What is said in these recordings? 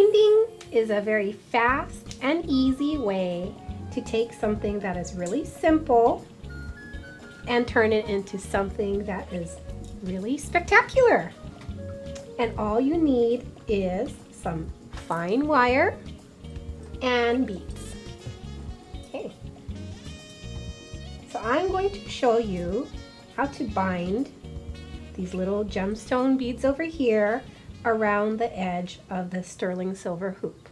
Binding is a very fast and easy way to take something that is really simple and turn it into something that is really spectacular. And all you need is some fine wire and beads. Okay. So I'm going to show you how to bind these little gemstone beads over here around the edge of the sterling silver hoop.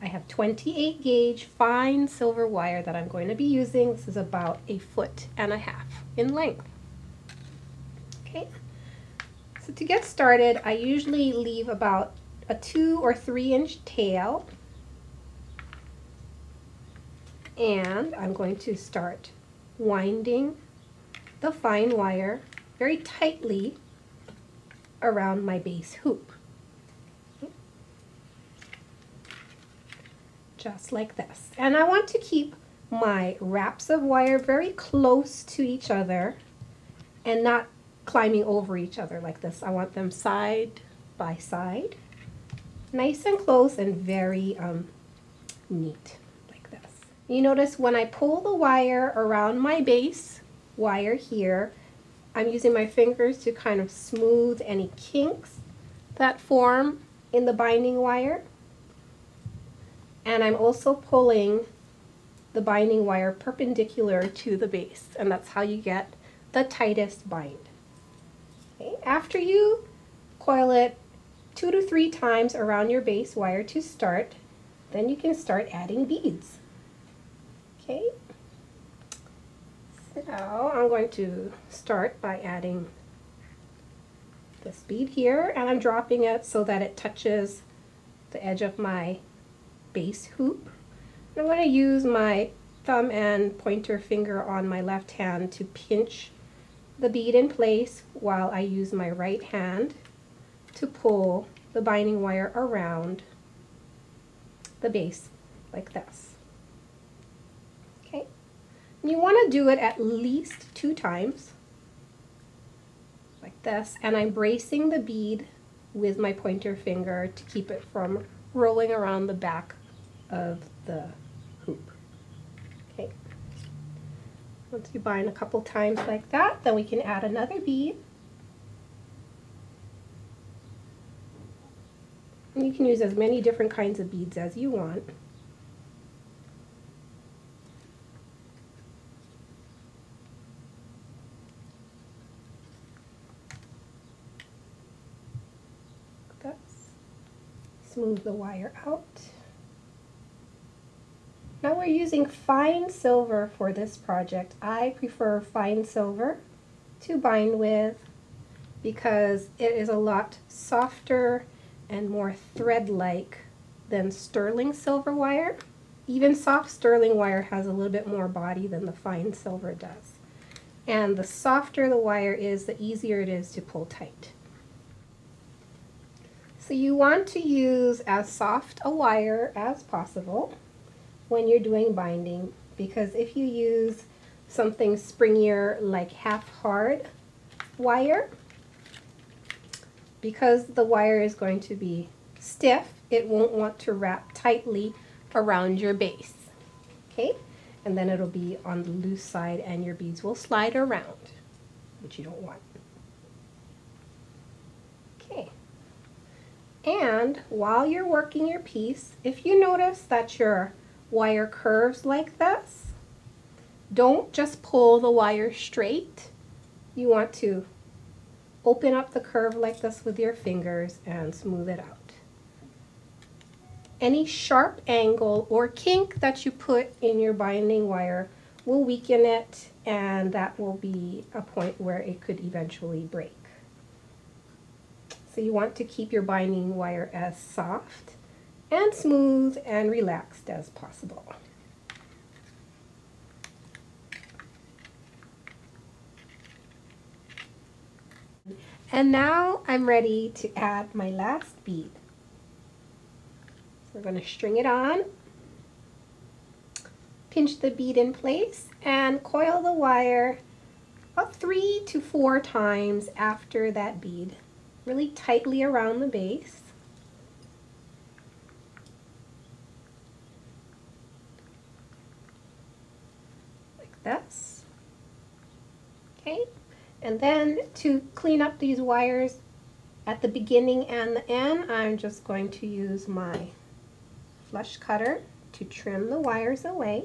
I have 28 gauge fine silver wire that I'm going to be using. This is about 1.5 feet in length. Okay, so to get started, I usually leave about a 2 or 3 inch tail, and I'm going to start winding the fine wire very tightly around my base hoop. Just like this. And I want to keep my wraps of wire very close to each other and not climbing over each other like this. I want them side by side, nice and close and very neat, like this. You notice when I pull the wire around my base wire here, I'm using my fingers to kind of smooth any kinks that form in the binding wire. And I'm also pulling the binding wire perpendicular to the base, and that's how you get the tightest bind. Okay. After you coil it 2 to 3 times around your base wire to start, then you can start adding beads. Okay, so I'm going to start by adding this bead here, and I'm dropping it so that it touches the edge of my base hoop. I'm going to use my thumb and pointer finger on my left hand to pinch the bead in place while I use my right hand to pull the binding wire around the base like this. Okay, and you want to do it at least 2 times like this, and I'm bracing the bead with my pointer finger to keep it from rolling around the back of the hoop. Okay. Once you bind a couple times like that, then we can add another bead. And you can use as many different kinds of beads as you want. Move the wire out. Now we're using fine silver for this project. I prefer fine silver to bind with because it is a lot softer and more thread-like than sterling silver wire. Even soft sterling wire has a little bit more body than the fine silver does. And the softer the wire is, the easier it is to pull tight. So you want to use as soft a wire as possible when you're doing binding, because if you use something springier like half hard wire, because the wire is going to be stiff, it won't want to wrap tightly around your base. Okay, and then it'll be on the loose side and your beads will slide around, which you don't want. And while you're working your piece, if you notice that your wire curves like this, don't just pull the wire straight. You want to open up the curve like this with your fingers and smooth it out. Any sharp angle or kink that you put in your binding wire will weaken it, and that will be a point where it could eventually break. So you want to keep your binding wire as soft and smooth and relaxed as possible. And now I'm ready to add my last bead. We're going to string it on, pinch the bead in place, and coil the wire about 3 to 4 times after that bead, really tightly around the base. And then to clean up these wires at the beginning and the end, I'm just going to use my flush cutter to trim the wires away.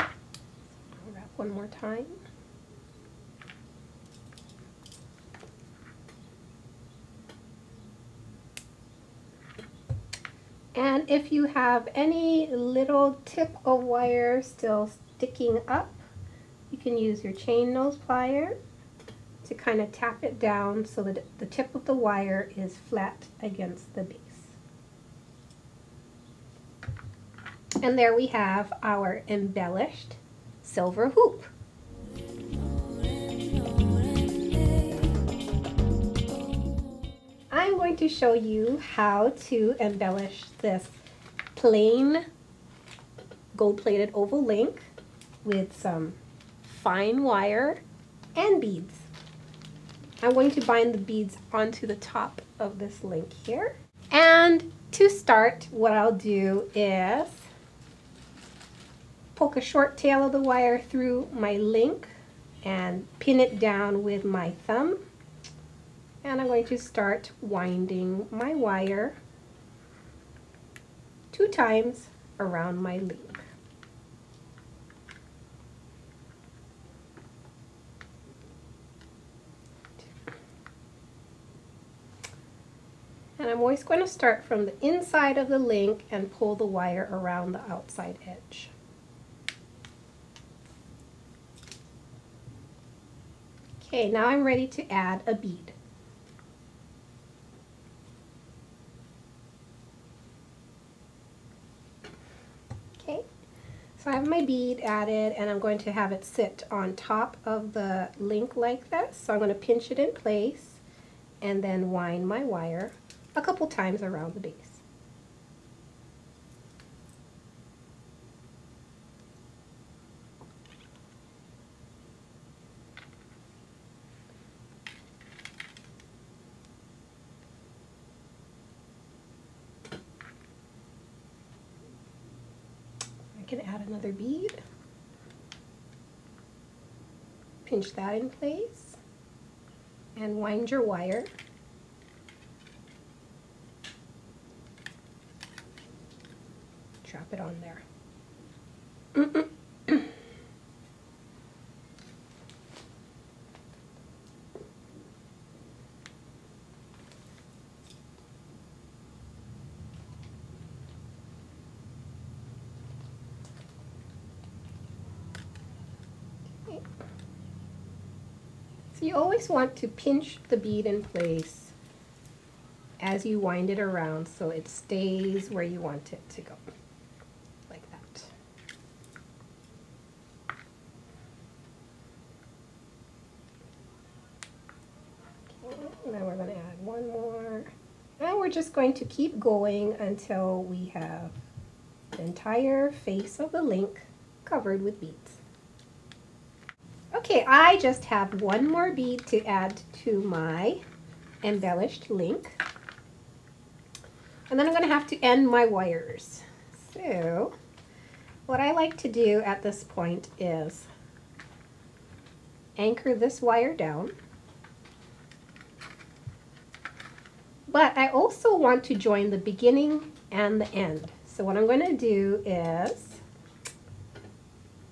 I'll wrap one more time. And if you have any little tip of wire still sticking up, you can use your chain nose plier to kind of tap it down so that the tip of the wire is flat against the base. And there we have our embellished silver hoop. I'm going to show you how to embellish this plain gold-plated oval link with some fine wire and beads. I'm going to bind the beads onto the top of this link here. And to start, what I'll do is poke a short tail of the wire through my link and pin it down with my thumb. And I'm going to start winding my wire 2 times around my link. And I'm always going to start from the inside of the link and pull the wire around the outside edge. Okay, now I'm ready to add a bead. I have my bead added, and I'm going to have it sit on top of the link like this. So I'm going to pinch it in place and then wind my wire a couple times around the base. Can add another bead, pinch that in place, and wind your wire. Drop it on there. So you always want to pinch the bead in place as you wind it around so it stays where you want it to go, like that. Okay, now we're going to add one more. Now we're just going to keep going until we have the entire face of the link covered with beads. Okay, I just have one more bead to add to my embellished link. And then I'm going to have to end my wires. So, what I like to do at this point is anchor this wire down. But I also want to join the beginning and the end. So what I'm going to do is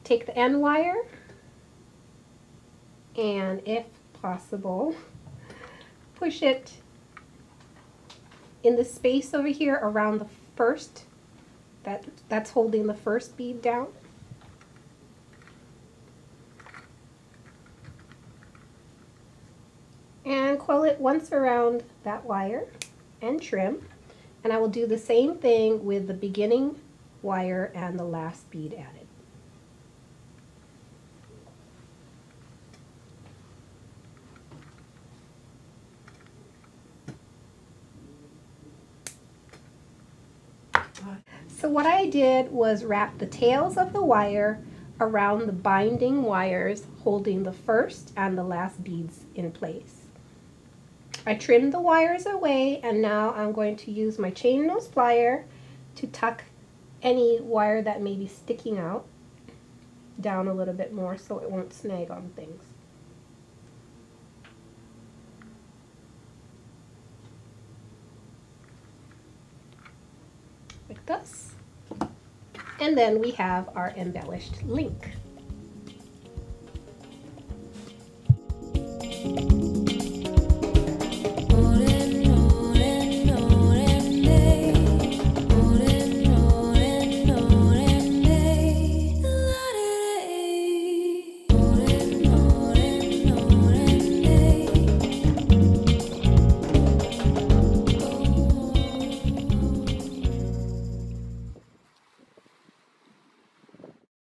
take the end wire, and if possible, push it in the space over here around the first, that's holding the first bead down. And coil it once around that wire and trim. And I will do the same thing with the beginning wire and the last bead added. So what I did was wrap the tails of the wire around the binding wires holding the first and the last beads in place. I trimmed the wires away, and now I'm going to use my chain nose plier to tuck any wire that may be sticking out down a little bit more so it won't snag on things. Like this. And then we have our embellished link.